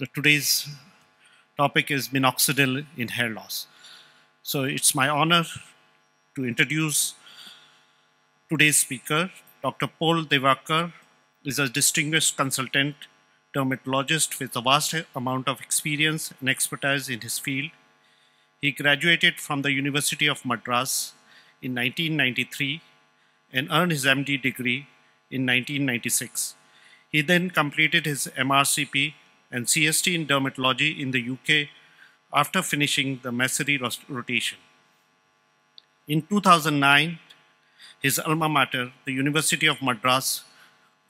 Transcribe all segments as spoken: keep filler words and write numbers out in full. the, today's topic is minoxidil in hair loss. So it's my honor to introduce today's speaker. Doctor Paul Divakar is a distinguished consultant dermatologist with a vast amount of experience and expertise in his field. He graduated from the University of Madras in nineteen ninety-three and earned his M D degree in nineteen ninety-six. He then completed his M R C P and C S T in dermatology in the U K after finishing the Masseri rotation. In two thousand nine, his alma mater, the University of Madras,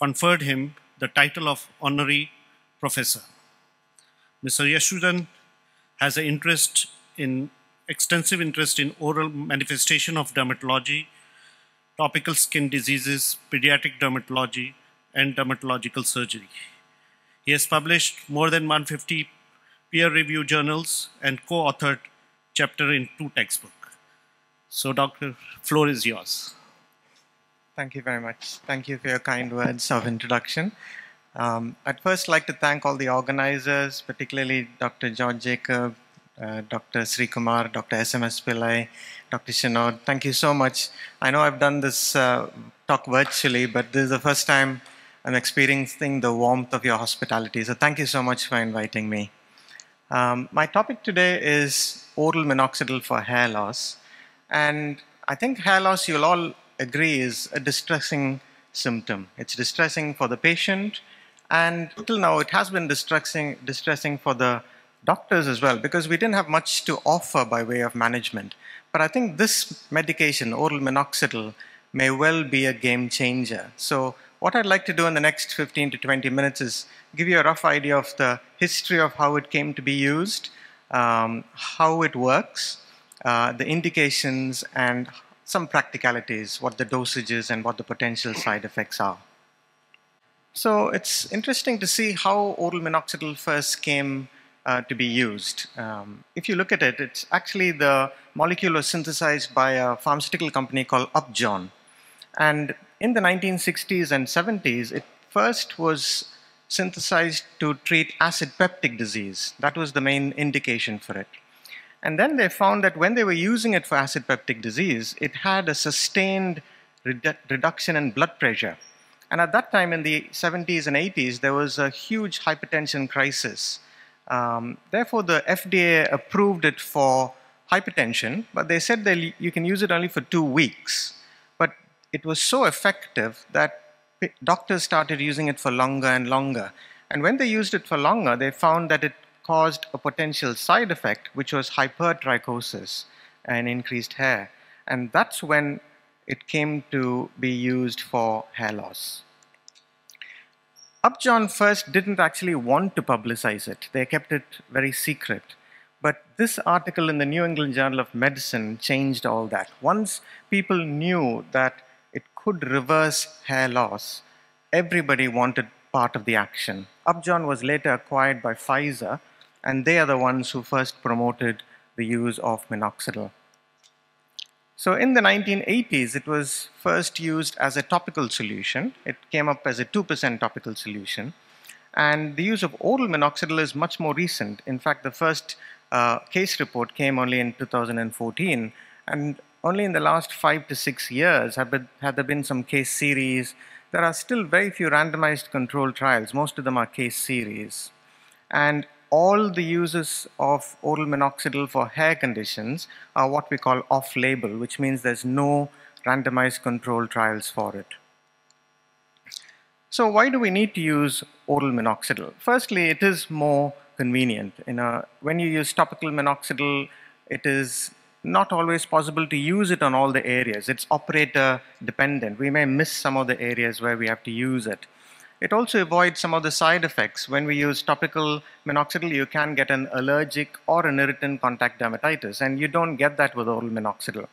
conferred him the title of honorary professor. Mister Yesudian has an interest in extensive interest in oral manifestation of dermatology, topical skin diseases, pediatric dermatology, and dermatological surgery. He has published more than one hundred fifty peer-reviewed journals and co-authored chapter in two textbooks. So, Doctor, floor is yours. Thank you very much. Thank you for your kind words of introduction. Um, I'd first like to thank all the organizers, particularly Doctor George Jacob, Uh, Doctor Srikumar, Doctor S M S Pillai, Doctor Shinod. Thank you so much. I know I've done this uh, talk virtually, but this is the first time I'm experiencing the warmth of your hospitality. So thank you so much for inviting me. Um, my topic today is oral minoxidil for hair loss. And I think hair loss, you'll all agree, is a distressing symptom. It's distressing for the patient. And till now, it has been distressing, distressing for the doctors as well, because we didn't have much to offer by way of management. But I think this medication, oral minoxidil, may well be a game changer. So what I'd like to do in the next fifteen to twenty minutes is give you a rough idea of the history of how it came to be used, um, how it works, uh, the indications, and some practicalities, what the dosage is and what the potential side effects are. So it's interesting to see how oral minoxidil first came Uh, to be used. Um, if you look at it, it's actually the molecule was synthesized by a pharmaceutical company called Upjohn. And in the nineteen sixties and seventies, it first was synthesized to treat acid peptic disease. That was the main indication for it. And then they found that when they were using it for acid peptic disease, it had a sustained redu reduction in blood pressure. And at that time in the seventies and eighties, there was a huge hypertension crisis. Um, therefore, the F D A approved it for hypertension, but they said that you can use it only for two weeks. But it was so effective that doctors started using it for longer and longer. And when they used it for longer, they found that it caused a potential side effect, which was hypertrichosis and increased hair. And that's when it came to be used for hair loss. Upjohn first didn't actually want to publicize it. They kept it very secret. But this article in the New England Journal of Medicine changed all that. Once people knew that it could reverse hair loss, everybody wanted part of the action. Upjohn was later acquired by Pfizer, and they are the ones who first promoted the use of minoxidil. So in the nineteen eighties, it was first used as a topical solution. It came up as a two percent topical solution. And the use of oral minoxidil is much more recent. In fact, the first uh, case report came only in two thousand fourteen. And only in the last five to six years have, been, have there been some case series. There are still very few randomized controlled trials. Most of them are case series. And all the uses of oral minoxidil for hair conditions are what we call off-label, which means there's no randomized controlled trials for it. So why do we need to use oral minoxidil? Firstly, it is more convenient. In a, when you use topical minoxidil, it is not always possible to use it on all the areas. It's operator dependent. We may miss some of the areas where we have to use it. It also avoids some of the side effects. When we use topical minoxidil, you can get an allergic or an irritant contact dermatitis, and you don't get that with oral minoxidil.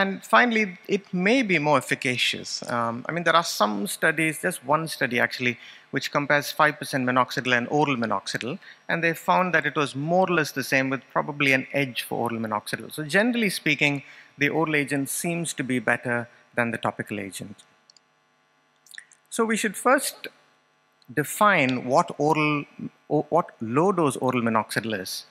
And finally, it may be more efficacious. Um, I mean, there are some studies, just one study actually, which compares five percent minoxidil and oral minoxidil, and they found that it was more or less the same with probably an edge for oral minoxidil. So generally speaking, the oral agent seems to be better than the topical agent. So we should first define what oral what low-dose oral minoxidil is.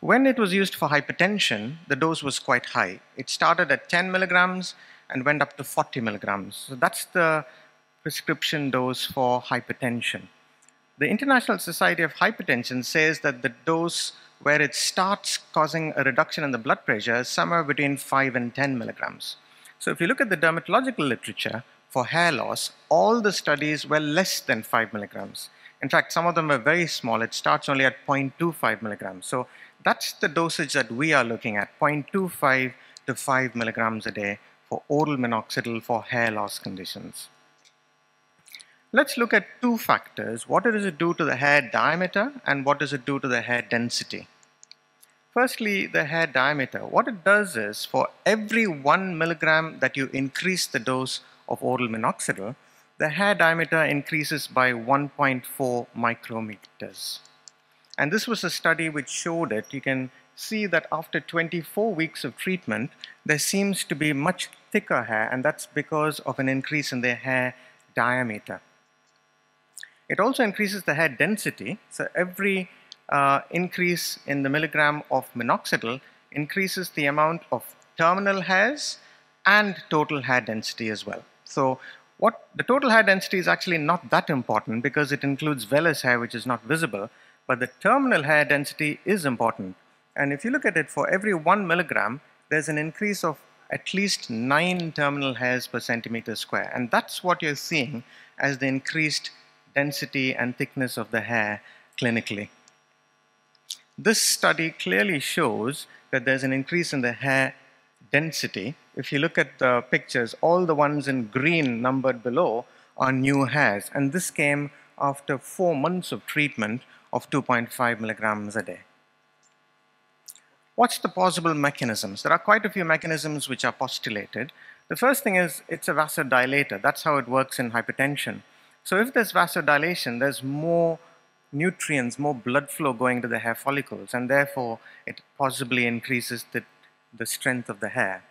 When it was used for hypertension, the dose was quite high. It started at ten milligrams and went up to forty milligrams. So that's the prescription dose for hypertension. The International Society of Hypertension says that the dose where it starts causing a reduction in the blood pressure is somewhere between five and ten milligrams. So if you look at the dermatological literature for hair loss, all the studies were less than five milligrams. In fact, some of them are very small. It starts only at zero point two five milligrams. So that's the dosage that we are looking at, zero point two five to five milligrams a day for oral minoxidil for hair loss conditions. Let's look at two factors. What does it do to the hair diameter and what does it do to the hair density? Firstly, the hair diameter. What it does is, for every one milligram that you increase the dose of oral minoxidil, the hair diameter increases by one point four micrometers. And this was a study which showed it. You can see that after twenty-four weeks of treatment, there seems to be much thicker hair, and that's because of an increase in the hair diameter. It also increases the hair density, so every uh, increase in the milligram of minoxidil increases the amount of terminal hairs and total hair density as well. So what the total hair density is actually not that important because it includes vellus hair, which is not visible, but the terminal hair density is important. And if you look at it, for every one milligram, there's an increase of at least nine terminal hairs per centimeter square. And that's what you're seeing as the increased density and thickness of the hair clinically. This study clearly shows that there's an increase in the hair density. If you look at the pictures, all the ones in green numbered below are new hairs. And this came after four months of treatment of two point five milligrams a day. What's the possible mechanisms? There are quite a few mechanisms which are postulated. The first thing is it's a vasodilator. That's how it works in hypertension. So if there's vasodilation, there's more nutrients, more blood flow going to the hair follicles, and therefore it possibly increases the, the strength of the hair.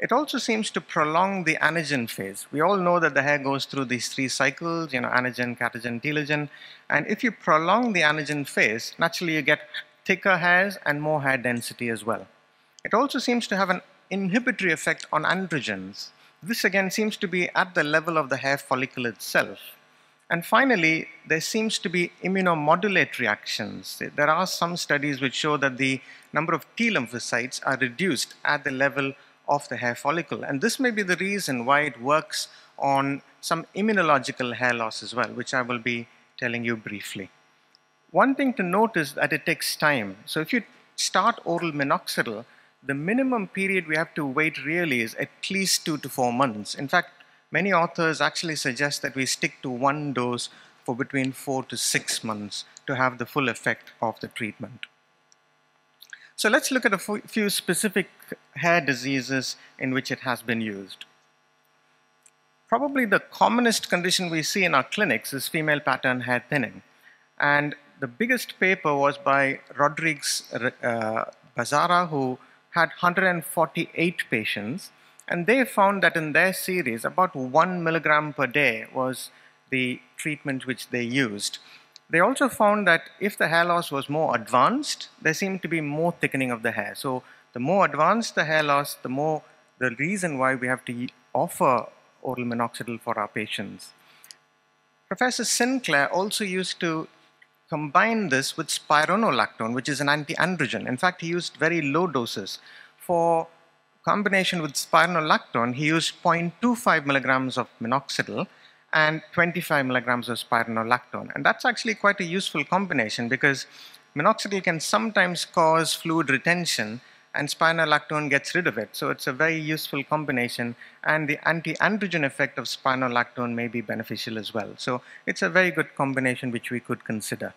It also seems to prolong the anagen phase. We all know that the hair goes through these three cycles, you know, anagen, catagen, telogen. And if you prolong the anagen phase, naturally you get thicker hairs and more hair density as well. It also seems to have an inhibitory effect on androgens. This again seems to be at the level of the hair follicle itself. And finally, there seems to be immunomodulatory actions. There are some studies which show that the number of T lymphocytes are reduced at the level of the hair follicle. And this may be the reason why it works on some immunological hair loss as well, which I will be telling you briefly. One thing to note is that it takes time. So if you start oral minoxidil, the minimum period we have to wait really is at least two to four months. In fact, many authors actually suggest that we stick to one dose for between four to six months to have the full effect of the treatment. So let's look at a few specific hair diseases in which it has been used. Probably the commonest condition we see in our clinics is female pattern hair thinning. And the biggest paper was by Rodrigues uh, Bazzara, who had one hundred forty-eight patients, and they found that in their series, about one milligram per day was the treatment which they used. They also found that if the hair loss was more advanced, there seemed to be more thickening of the hair. So the more advanced the hair loss, the more the reason why we have to offer oral minoxidil for our patients. Professor Sinclair also used to combine this with spironolactone, which is an anti-androgen. In fact, he used very low doses. For combination with spironolactone, he used zero point two five milligrams of minoxidil and twenty-five milligrams of spironolactone. And that's actually quite a useful combination because minoxidil can sometimes cause fluid retention and spironolactone gets rid of it. So it's a very useful combination, and the anti-androgen effect of spironolactone may be beneficial as well. So it's a very good combination which we could consider.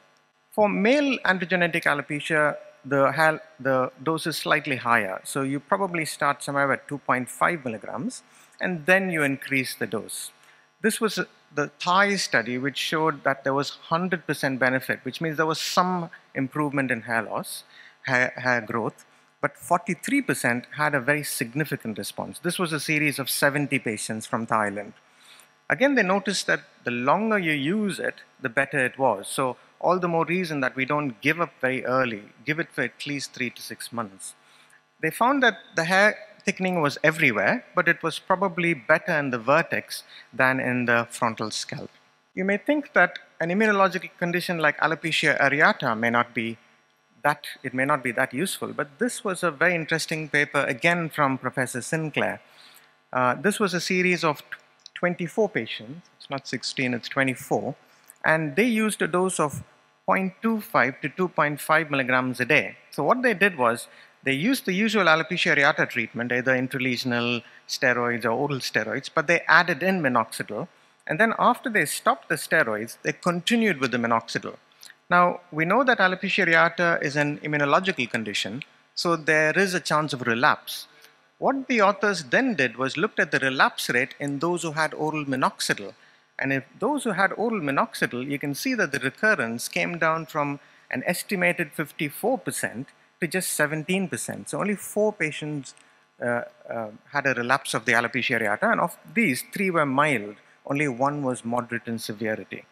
For male androgenetic alopecia, the, the dose is slightly higher. So you probably start somewhere at two point five milligrams and then you increase the dose. This was the Thai study which showed that there was one hundred percent benefit, which means there was some improvement in hair loss, hair, hair growth, but forty-three percent had a very significant response. This was a series of seventy patients from Thailand. Again, they noticed that the longer you use it, the better it was. So all the more reason that we don't give up very early. Give it for at least three to six months. They found that the hair thickening was everywhere, but it was probably better in the vertex than in the frontal scalp. You may think that an immunological condition like alopecia areata may not be that, it may not be that useful, but this was a very interesting paper, again from Professor Sinclair. Uh, this was a series of twenty-four patients, it's not sixteen, it's twenty-four, and they used a dose of zero point two five to two point five milligrams a day. So what they did was, they used the usual alopecia areata treatment, either intralesional steroids or oral steroids, but they added in minoxidil. And then after they stopped the steroids, they continued with the minoxidil. Now, we know that alopecia areata is an immunological condition, so there is a chance of relapse. What the authors then did was looked at the relapse rate in those who had oral minoxidil. And if those who had oral minoxidil, you can see that the recurrence came down from an estimated fifty-four percent to just seventeen percent. So only four patients uh, uh, had a relapse of the alopecia areata, and of these, three were mild. Only one was moderate in severity.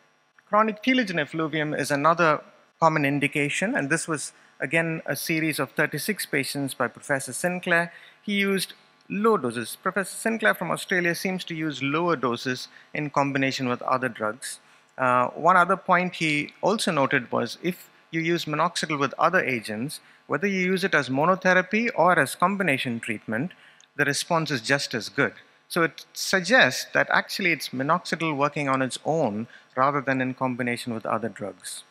Chronic telogen effluvium is another common indication, and this was again a series of thirty-six patients by Professor Sinclair. He used low doses. Professor Sinclair from Australia seems to use lower doses in combination with other drugs. Uh, one other point he also noted was if you use minoxidil with other agents, whether you use it as monotherapy or as combination treatment, the response is just as good. So it suggests that actually it's minoxidil working on its own rather than in combination with other drugs.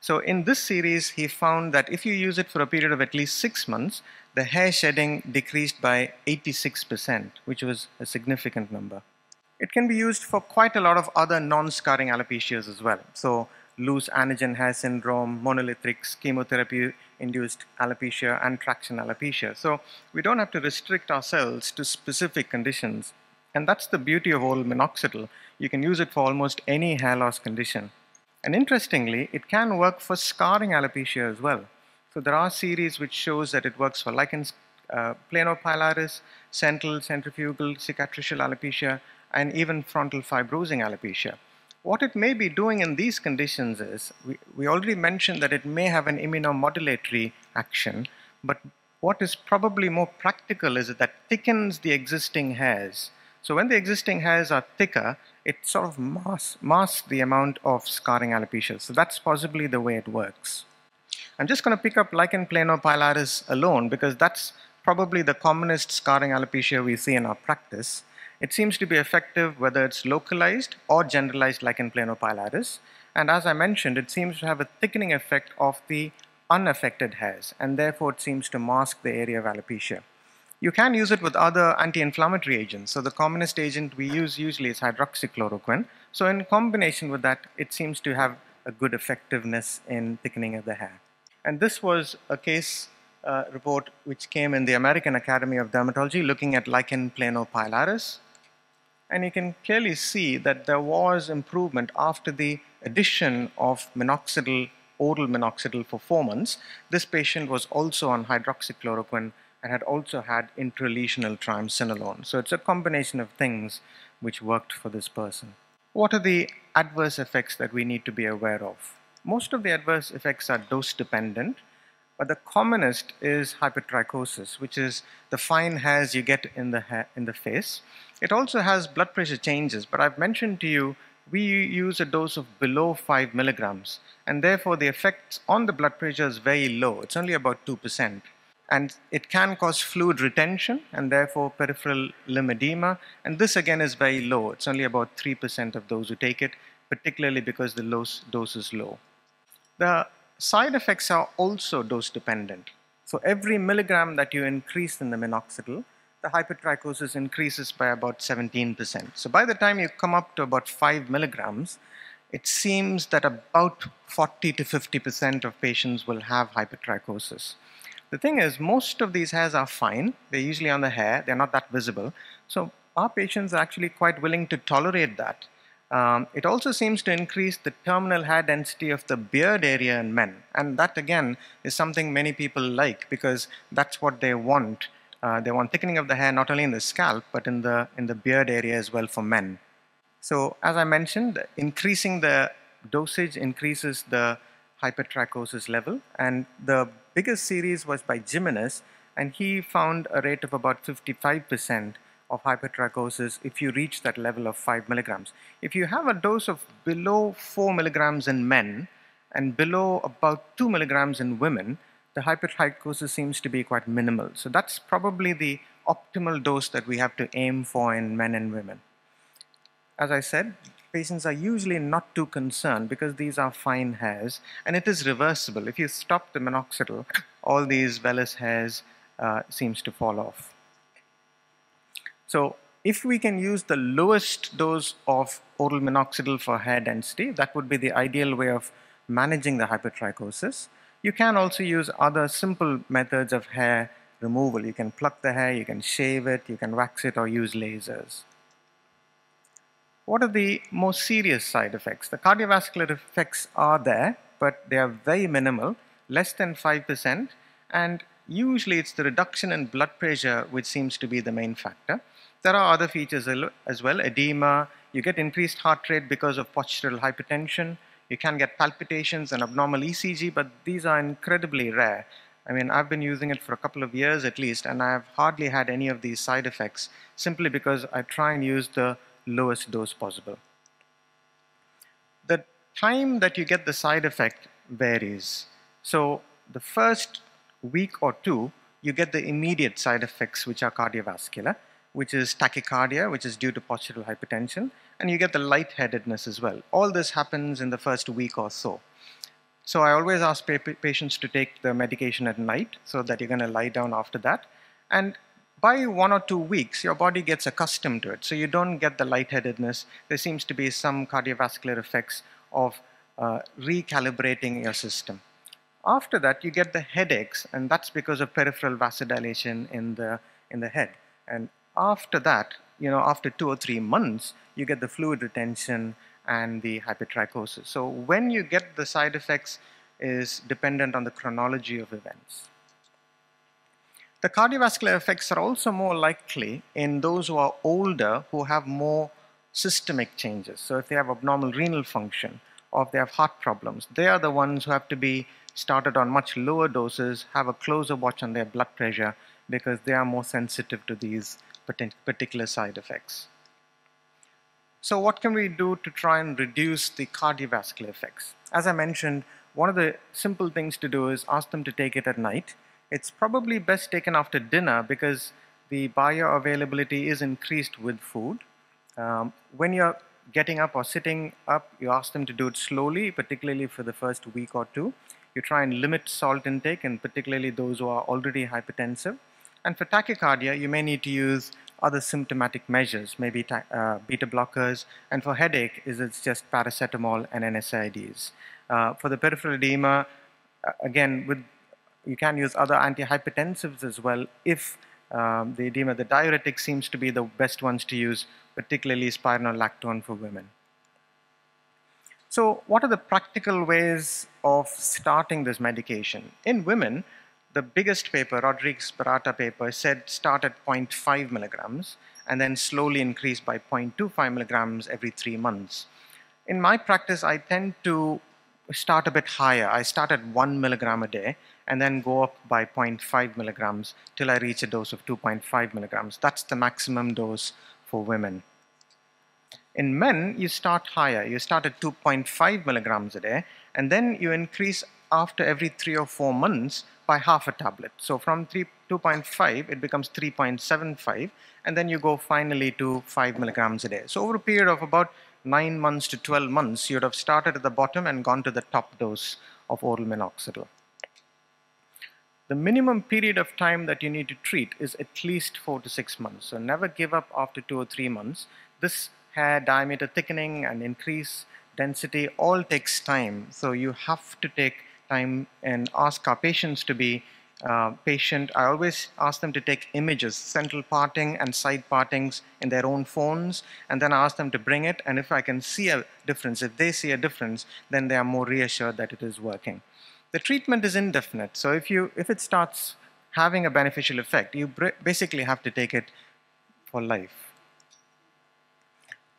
So in this series, he found that if you use it for a period of at least six months, the hair shedding decreased by eighty-six percent, which was a significant number. It can be used for quite a lot of other non-scarring alopecias as well. So loose anagen hair syndrome, monolithic, chemotherapy-induced alopecia, and traction alopecia. So we don't have to restrict ourselves to specific conditions. And that's the beauty of oral minoxidil. You can use it for almost any hair loss condition. And interestingly, it can work for scarring alopecia as well. So there are series which shows that it works for lichens, uh, planopilaris, central, centrifugal, cicatricial alopecia, and even frontal fibrosing alopecia. What it may be doing in these conditions is, we, we already mentioned that it may have an immunomodulatory action, but what is probably more practical is that it thickens the existing hairs. So when the existing hairs are thicker, it sort of masks, masks the amount of scarring alopecia. So that's possibly the way it works. I'm just going to pick up lichen planopilaris alone because that's probably the commonest scarring alopecia we see in our practice. It seems to be effective whether it's localized or generalized lichen planopilaris. And as I mentioned, it seems to have a thickening effect of the unaffected hairs, and therefore it seems to mask the area of alopecia. You can use it with other anti-inflammatory agents. So the commonest agent we use usually is hydroxychloroquine. So in combination with that, it seems to have a good effectiveness in thickening of the hair. And this was a case uh, report which came in the American Academy of Dermatology looking at lichen planopilaris. And you can clearly see that there was improvement after the addition of minoxidil, oral minoxidil for four months. This patient was also on hydroxychloroquine and had also had intralesional triamcinolone. So it's a combination of things which worked for this person. What are the adverse effects that we need to be aware of? Most of the adverse effects are dose-dependent, but the commonest is hypertrichosis, which is the fine hairs you get in the, hair, in the face. It also has blood pressure changes, but I've mentioned to you, we use a dose of below five milligrams, and therefore the effects on the blood pressure is very low. It's only about two percent. And it can cause fluid retention and therefore peripheral limb edema. And this again is very low. It's only about three percent of those who take it, particularly because the dose is low. The side effects are also dose dependent. So every milligram that you increase in the minoxidil, the hypertrichosis increases by about seventeen percent. So by the time you come up to about five milligrams, it seems that about forty to fifty percent of patients will have hypertrichosis. The thing is, most of these hairs are fine. They're usually on the hair. They're not that visible. So our patients are actually quite willing to tolerate that. Um, it also seems to increase the terminal hair density of the beard area in men. And that, again, is something many people like because that's what they want. Uh, they want thickening of the hair not only in the scalp, but in the, in the beard area as well for men. So as I mentioned, increasing the dosage increases the hypertrichosis level, and the biggest series was by Jimenez, and he found a rate of about fifty-five percent of hypertrichosis if you reach that level of five milligrams. If you have a dose of below four milligrams in men and below about two milligrams in women, the hypertrichosis seems to be quite minimal. So that's probably the optimal dose that we have to aim for in men and women. As I said, patients are usually not too concerned because these are fine hairs and it is reversible. If you stop the minoxidil, all these vellus hairs uh, seems to fall off. So if we can use the lowest dose of oral minoxidil for hair density, that would be the ideal way of managing the hypertrichosis. You can also use other simple methods of hair removal. You can pluck the hair, you can shave it, you can wax it, or use lasers. What are the more serious side effects? The cardiovascular effects are there, but they are very minimal, less than five percent, and usually it's the reduction in blood pressure which seems to be the main factor. There are other features as well, edema, you get increased heart rate because of postural hypertension, you can get palpitations and abnormal E C G, but these are incredibly rare. I mean, I've been using it for a couple of years at least, and I've hardly had any of these side effects simply because I try and use the lowest dose possible. The time that you get the side effect varies. So the first week or two, you get the immediate side effects, which are cardiovascular, which is tachycardia, which is due to postural hypertension, and you get the lightheadedness as well. All this happens in the first week or so. So I always ask pa patients to take the medication at night so that you're going to lie down after that. And by one or two weeks, your body gets accustomed to it. So you don't get the lightheadedness. There seems to be some cardiovascular effects of uh, recalibrating your system. After that, you get the headaches, and that's because of peripheral vasodilation in the, in the head. And after that, you know, after two or three months, you get the fluid retention and the hypertrichosis. So when you get the side effects is dependent on the chronology of events. The cardiovascular effects are also more likely in those who are older, who have more systemic changes. So if they have abnormal renal function or if they have heart problems, they are the ones who have to be started on much lower doses, have a closer watch on their blood pressure because they are more sensitive to these particular side effects. So what can we do to try and reduce the cardiovascular effects? As I mentioned, one of the simple things to do is ask them to take it at night. It's probably best taken after dinner because the bioavailability is increased with food. Um, when you're getting up or sitting up, you ask them to do it slowly, particularly for the first week or two. You try and limit salt intake, and particularly those who are already hypertensive. And for tachycardia, you may need to use other symptomatic measures, maybe uh, beta blockers. And for headache, is it's just paracetamol and N SAIDs. Uh, for the peripheral edema, again, with you can use other antihypertensives as well if um, the edema, the diuretic seems to be the best ones to use, particularly spironolactone for women. So what are the practical ways of starting this medication? In women, the biggest paper, Rodrigues Bazzara paper, said start at zero point five milligrams and then slowly increase by zero point two five milligrams every three months. In my practice, I tend to start a bit higher. I start at one milligram a day and then go up by zero point five milligrams till I reach a dose of two point five milligrams. That's the maximum dose for women. In men, you start higher. You start at two point five milligrams a day, and then you increase after every three or four months by half a tablet. So from two point five, it becomes three point seven five, and then you go finally to five milligrams a day. So over a period of about nine months to twelve months, you'd have started at the bottom and gone to the top dose of oral minoxidil. The minimum period of time that you need to treat is at least four to six months. So never give up after two or three months. This hair diameter thickening and increase density all takes time. So you have to take time and ask our patients to be uh, patient. I always ask them to take images, central parting and side partings in their own phones, and then I ask them to bring it. And if I can see a difference, if they see a difference, then they are more reassured that it is working. The treatment is indefinite. So if, you, if it starts having a beneficial effect, you basically have to take it for life.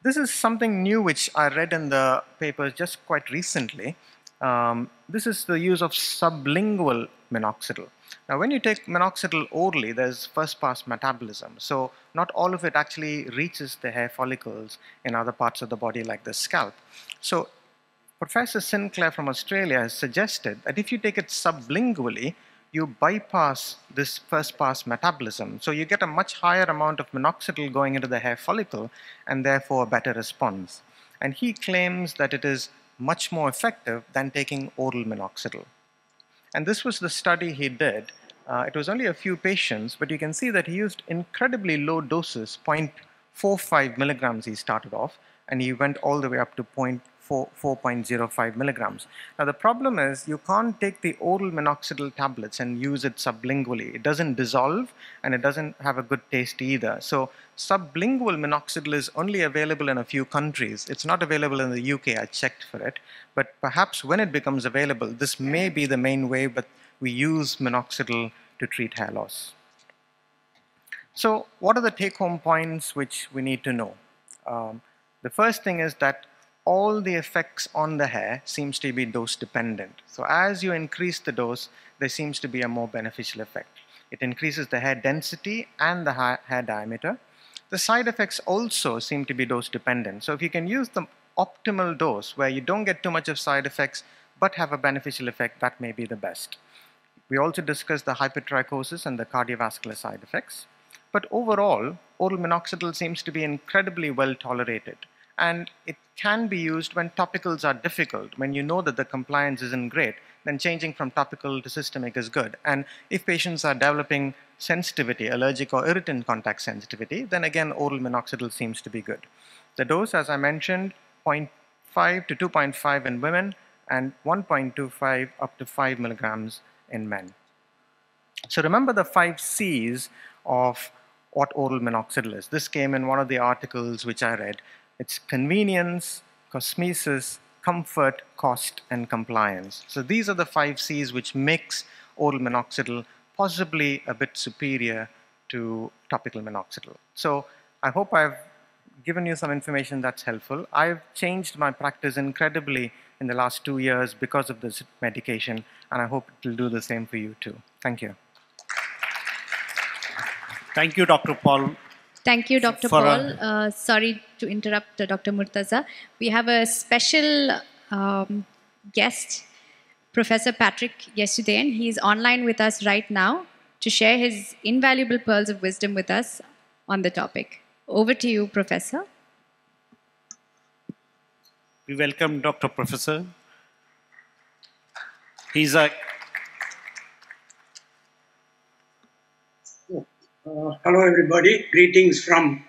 This is something new which I read in the papers just quite recently. Um, this is the use of sublingual minoxidil. Now, when you take minoxidil orally, there's first-pass metabolism. So not all of it actually reaches the hair follicles in other parts of the body like the scalp. So Professor Sinclair from Australia has suggested that if you take it sublingually, you bypass this first-pass metabolism. So you get a much higher amount of minoxidil going into the hair follicle and therefore a better response. And he claims that it is much more effective than taking oral minoxidil. And this was the study he did. Uh, it was only a few patients, but you can see that he used incredibly low doses, zero point four five milligrams he started off, and he went all the way up to four point zero five milligrams. Now the problem is you can't take the oral minoxidil tablets and use it sublingually. It doesn't dissolve and it doesn't have a good taste either. So sublingual minoxidil is only available in a few countries. It's not available in the U K. I checked for it. But perhaps when it becomes available, this may be the main way that we use minoxidil to treat hair loss. So what are the take-home points which we need to know? Um, the first thing is that all the effects on the hair seems to be dose dependent. So as you increase the dose, there seems to be a more beneficial effect. It increases the hair density and the hair diameter. The side effects also seem to be dose dependent. So if you can use the optimal dose where you don't get too much of side effects but have a beneficial effect, that may be the best. We also discussed the hypertrichosis and the cardiovascular side effects. But overall, oral minoxidil seems to be incredibly well tolerated. And it can be used when topicals are difficult. When you know that the compliance isn't great, then changing from topical to systemic is good. And if patients are developing sensitivity, allergic or irritant contact sensitivity, then again, oral minoxidil seems to be good. The dose, as I mentioned, zero point five to two point five in women and one point two five up to five milligrams in men. So remember the five C's of what oral minoxidil is. This came in one of the articles which I read. It's convenience, cosmesis, comfort, cost, and compliance. So these are the five C's which makes oral minoxidil possibly a bit superior to topical minoxidil. So I hope I've given you some information that's helpful. I've changed my practice incredibly in the last two years because of this medication, and I hope it will do the same for you too. Thank you. Thank you, Doctor Paul. Thank you, Doctor For Paul. Uh, sorry to interrupt, uh, Doctor Murtaza. We have a special um, guest, Professor Patrick Yesudian. He is online with us right now to share his invaluable pearls of wisdom with us on the topic. Over to you, Professor. We welcome Doctor Professor. He's a... Uh, hello everybody, greetings from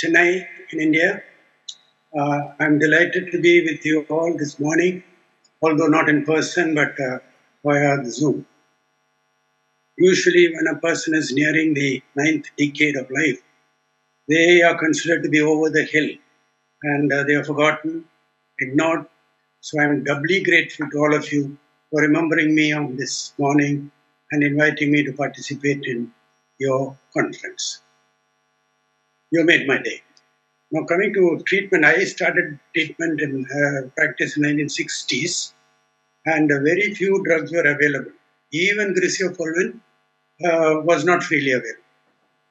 Chennai in India. Uh, I'm delighted to be with you all this morning, although not in person but uh, via Zoom. Usually when a person is nearing the ninth decade of life, they are considered to be over the hill and uh, they are forgotten, ignored. So I'm doubly grateful to all of you for remembering me on this morning and inviting me to participate in your conference. You made my day. Now coming to treatment, I started treatment in uh, practice in nineteen sixties and uh, very few drugs were available. Even griseofulvin uh, was not freely available.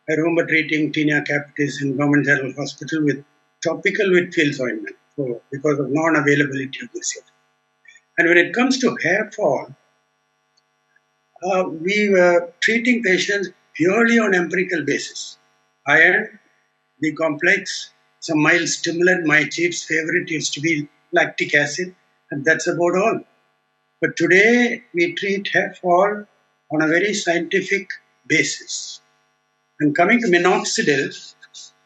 I remember treating tinea capitis in Government General Hospital with topical Whitfield's ointment for, because of non-availability of griseofulvin. And when it comes to hair fall, uh, we were treating patients purely on empirical basis. Iron, B-complex, some mild stimulant. My chief's favorite used to be lactic acid, and that's about all. But today, we treat hair fall on a very scientific basis. And coming to minoxidil,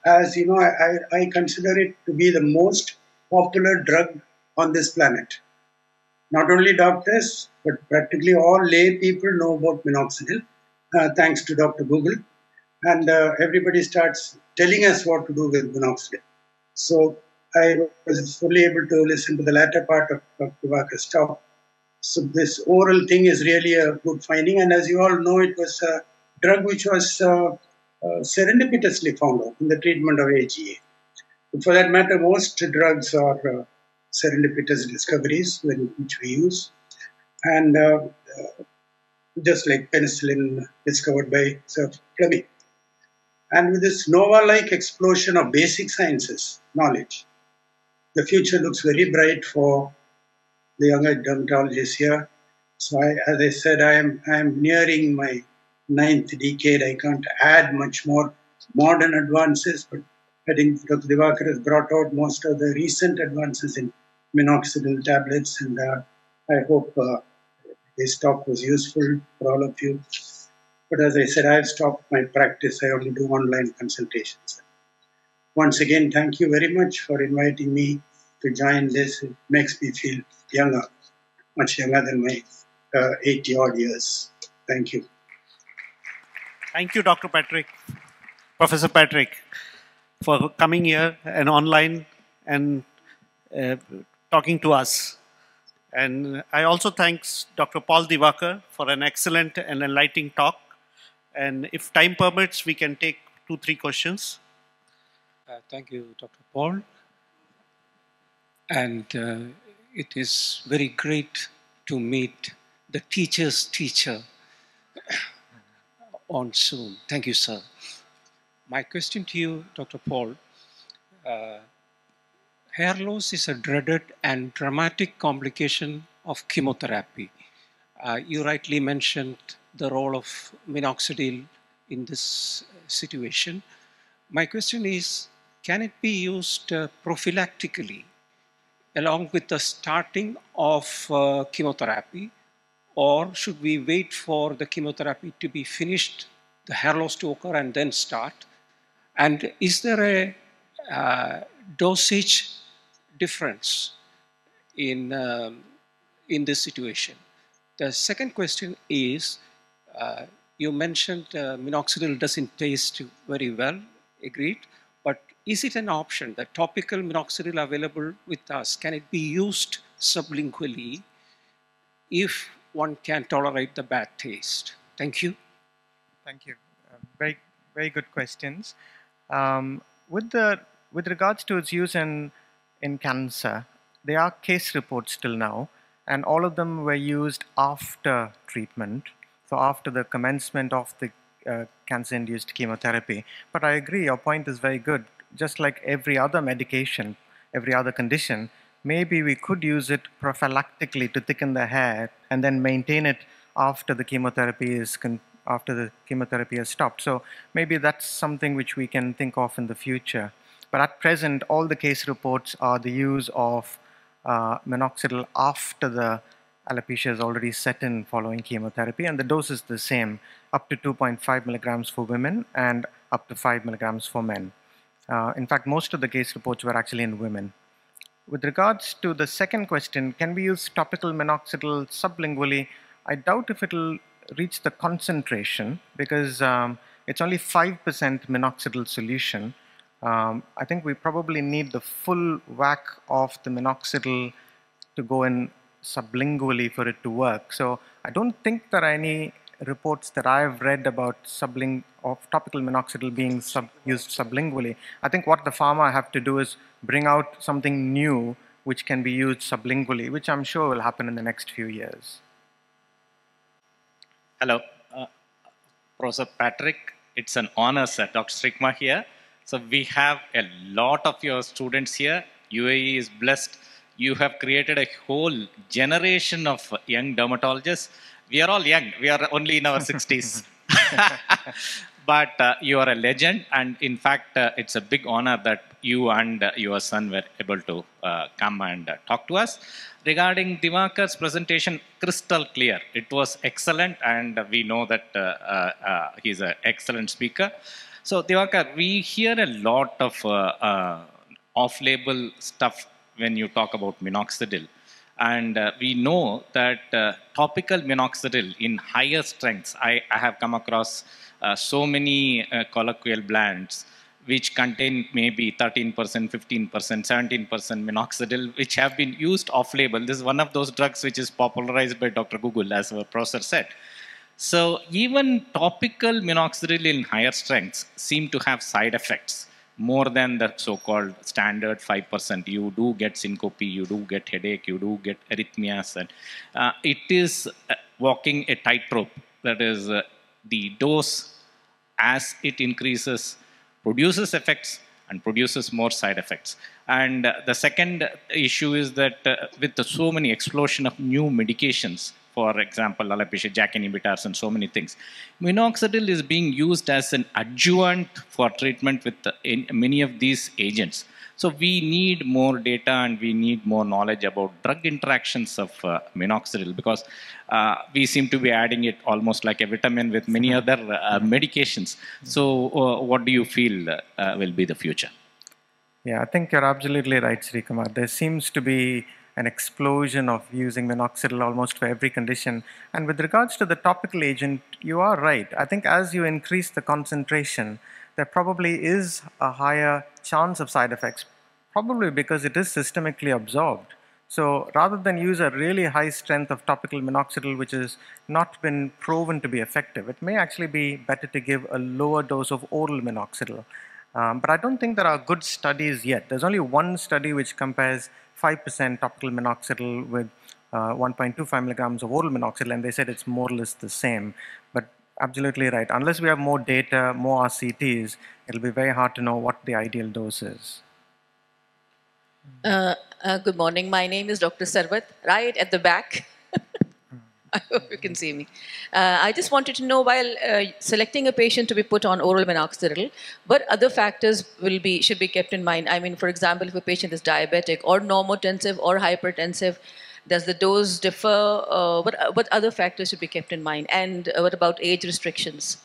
as you know, I, I consider it to be the most popular drug on this planet. Not only doctors, but practically all lay people know about minoxidil. Uh, thanks to Doctor Google, and uh, everybody starts telling us what to do with minoxidil. So I was fully able to listen to the latter part of Doctor Divakar's talk. So this oral thing is really a good finding, and as you all know, it was a drug which was uh, uh, serendipitously found out in the treatment of A G A. For that matter, most drugs are uh, serendipitous discoveries when, which we use. And uh, uh, just like penicillin discovered by Sir Fleming. And with this Nova-like explosion of basic sciences knowledge, the future looks very bright for the younger dermatologists here. So I, as I said, I am, I am nearing my ninth decade. I can't add much more modern advances, but I think Doctor Divakar has brought out most of the recent advances in minoxidil tablets, and uh, I hope uh, this talk was useful for all of you. But as I said, I've stopped my practice. I only do online consultations. Once again, thank you very much for inviting me to join this. It makes me feel younger, much younger than my eighty-odd years. Thank you. Thank you, Doctor Patrick, Professor Patrick, for coming here and online and uh, talking to us. And I also thank Doctor Paul Divakar for an excellent and enlightening talk. And if time permits, we can take two, three questions. Uh, thank you, Doctor Paul. And uh, it is very great to meet the teacher's teacher on Zoom. Thank you, sir. My question to you, Doctor Paul, uh, hair loss is a dreaded and dramatic complication of chemotherapy. Uh, you rightly mentioned the role of minoxidil in this situation. My question is, can it be used uh, prophylactically along with the starting of uh, chemotherapy, or should we wait for the chemotherapy to be finished, the hair loss to occur, and then start? And is there a uh, dosage difference in, um, in this situation? The second question is, uh, you mentioned uh, minoxidil doesn't taste very well, agreed, but is it an option, the topical minoxidil available with us, can it be used sublingually if one can tolerate the bad taste? Thank you. Thank you. Uh, very, very good questions. Um, with the With regards to its use in, in cancer, there are case reports till now, and all of them were used after treatment, so after the commencement of the uh, cancer-induced chemotherapy. But I agree, your point is very good. Just like every other medication, every other condition, maybe we could use it prophylactically to thicken the hair and then maintain it after the chemotherapy is con after the chemotherapy has stopped. So maybe that's something which we can think of in the future. But at present, all the case reports are the use of uh, minoxidil after the alopecia is already set in following chemotherapy, and the dose is the same, up to two point five milligrams for women and up to five milligrams for men. Uh, in fact, most of the case reports were actually in women. With regards to the second question, can we use topical minoxidil sublingually? I doubt if it will reach the concentration, because um, it's only five percent minoxidil solution. Um, I think we probably need the full whack of the minoxidil to go in sublingually for it to work. So I don't think there are any reports that I've read about subling of topical minoxidil being sub used sublingually. I think what the pharma have to do is bring out something new which can be used sublingually, which I'm sure will happen in the next few years. Hello, uh, Professor Patrick. It's an honor, sir. Doctor Srikumar here. So we have a lot of your students here. U A E is blessed. You have created a whole generation of young dermatologists. We are all young. We are only in our sixties. But uh, you are a legend. And in fact, uh, it's a big honor that you and uh, your son were able to uh, come and uh, talk to us. Regarding Divakar's presentation, crystal clear. It was excellent. And we know that uh, uh, he's an excellent speaker. So, Divakar, we hear a lot of uh, uh, off-label stuff when you talk about minoxidil. And uh, we know that uh, topical minoxidil in higher strengths, I, I have come across uh, so many uh, colloquial blends which contain maybe thirteen percent, fifteen percent, seventeen percent minoxidil, which have been used off-label. This is one of those drugs which is popularized by Doctor Google, as our professor said. So even topical minoxidil in higher strengths seem to have side effects. more than the so-called standard five percent. You do get syncope, you do get headache, you do get arrhythmias. And, uh, it is uh, walking a tightrope. That is, uh, the dose, as it increases, produces effects and produces more side effects. And uh, the second issue is that uh, with the so many explosion of new medications, for example, alopecia, JAK inhibitors, and so many things, minoxidil is being used as an adjuvant for treatment with uh, in many of these agents. So we need more data and we need more knowledge about drug interactions of uh, minoxidil, because uh, we seem to be adding it almost like a vitamin with many other uh, medications. So uh, what do you feel uh, uh, will be the future? Yeah, I think you're absolutely right, Srikumar. There seems to be an explosion of using minoxidil almost for every condition. And with regards to the topical agent, you are right. I think as you increase the concentration, there probably is a higher chance of side effects, probably because it is systemically absorbed. So rather than use a really high strength of topical minoxidil, which has not been proven to be effective, it may actually be better to give a lower dose of oral minoxidil. Um, but I don't think there are good studies yet. There's only one study which compares five percent topical minoxidil with uh, one point two five milligrams of oral minoxidil, and they said it's more or less the same. But absolutely right. Unless we have more data, more R C Ts, it'll be very hard to know what the ideal dose is. Uh, uh, good morning. My name is Doctor Sarvath, right at the back. I hope you can see me. Uh, I just wanted to know, while uh, selecting a patient to be put on oral minoxidil, what other factors will be should be kept in mind? I mean, for example, if a patient is diabetic or normotensive or hypertensive, does the dose differ? Uh, what, what other factors should be kept in mind? And uh, what about age restrictions?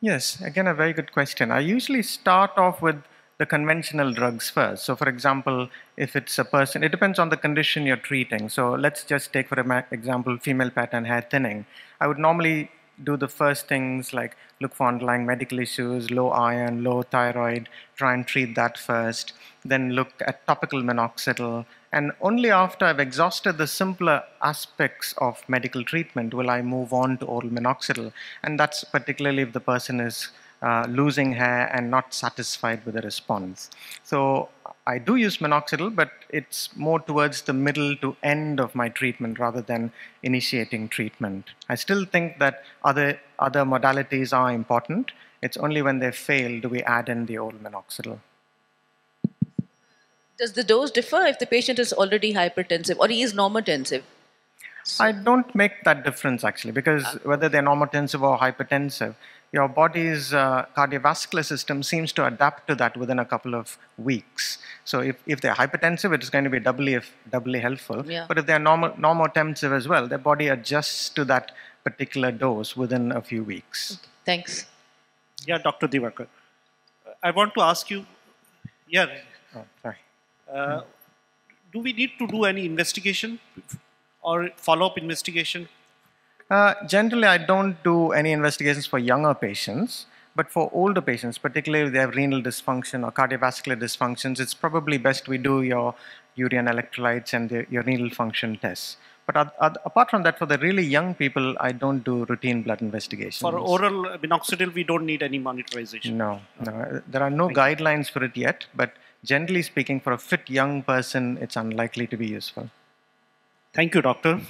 Yes, again, a very good question. I usually start off with the conventional drugs first. So for example, if it's a person, it depends on the condition you're treating. So let's just take, for example, female pattern hair thinning. I would normally do the first things like look for underlying medical issues, low iron, low thyroid, try and treat that first, then look at topical minoxidil. And only after I've exhausted the simpler aspects of medical treatment will I move on to oral minoxidil. And that's particularly if the person is uh, losing hair and not satisfied with the response. So I do use minoxidil, but it's more towards the middle to end of my treatment rather than initiating treatment. I still think that other, other modalities are important. It's only when they fail do we add in the oral minoxidil. Does the dose differ if the patient is already hypertensive or he is normotensive? So I don't make that difference actually, because whether they're normotensive or hypertensive, your body's uh, cardiovascular system seems to adapt to that within a couple of weeks. So if, if they're hypertensive, it's going to be doubly, if, doubly helpful. Yeah. But if they're norm normotensive as well, their body adjusts to that particular dose within a few weeks. Okay. Thanks. Yeah, Doctor Divakar. I want to ask you, yeah. Oh, sorry. Uh, do we need to do any investigation or follow-up investigation? Uh, generally, I don't do any investigations for younger patients, but for older patients, particularly if they have renal dysfunction or cardiovascular dysfunctions, it's probably best we do your urine electrolytes and the, your renal function tests. But uh, uh, apart from that, for the really young people, I don't do routine blood investigations. For oral minoxidil, we don't need any monitorization. No, no. There are no Thank guidelines for it yet, but generally speaking, for a fit young person, it's unlikely to be useful. Thank you, doctor.